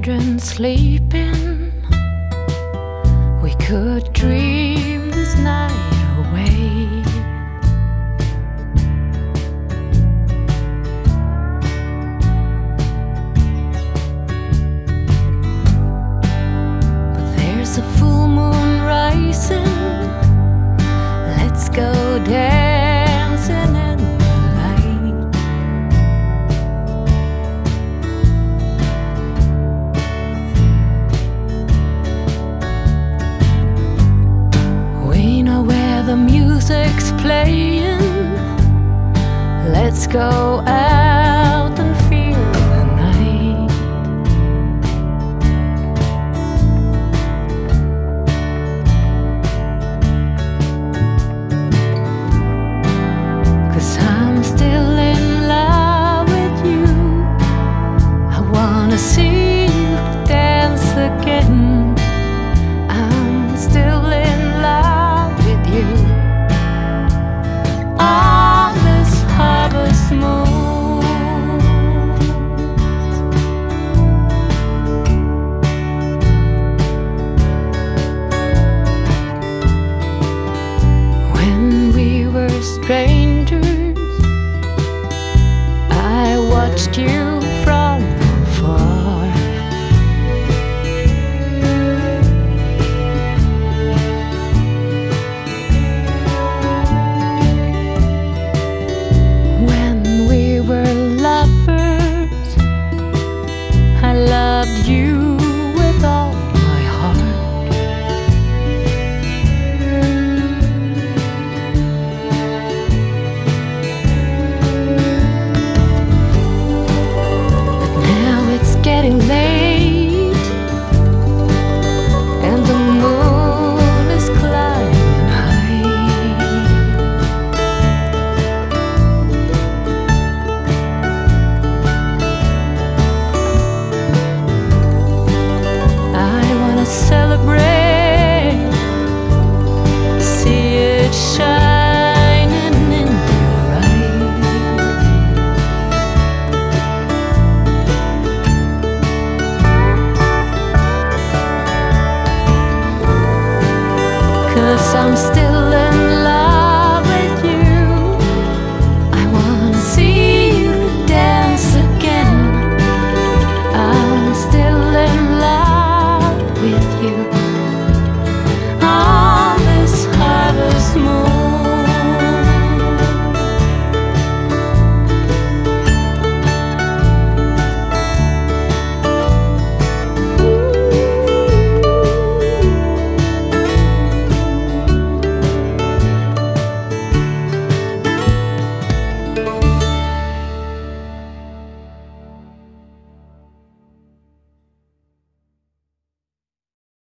children sleeping, we could dream this night away. But there's a full moon rising, let's go down. The music's playing, let's go out and feel the night. 'Cause I'm still in love with you, I wanna see you dance again. I'm still in love with you. Strangers, I watched you from afar. When we were lovers, I loved you with all my heart. Getting late and the moon is climbing high. I wanna celebrate, see it shine. I'm still in